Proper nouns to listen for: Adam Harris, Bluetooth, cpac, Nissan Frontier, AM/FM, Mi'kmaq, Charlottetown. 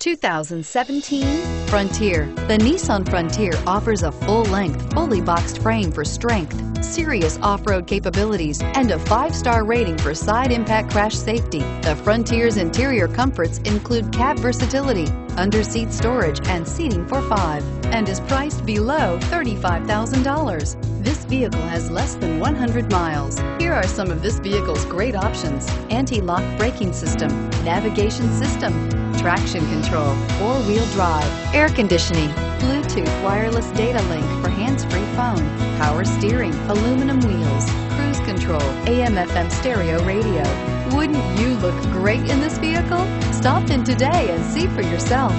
2017 Frontier. The Nissan Frontier offers a full-length, fully boxed frame for strength, serious off-road capabilities, and a 5-star rating for side impact crash safety. The Frontier's interior comforts include cab versatility, under-seat storage, and seating for 5, and is priced below $35,000. This vehicle has less than 100 miles. Here are some of this vehicle's great options: anti-lock braking system, navigation system, traction control, four-wheel drive, air conditioning, Bluetooth wireless data link for hands-free phone, power steering, aluminum wheels, cruise control, AM/FM stereo radio. Wouldn't you look great in this vehicle? Stop in today and see for yourself.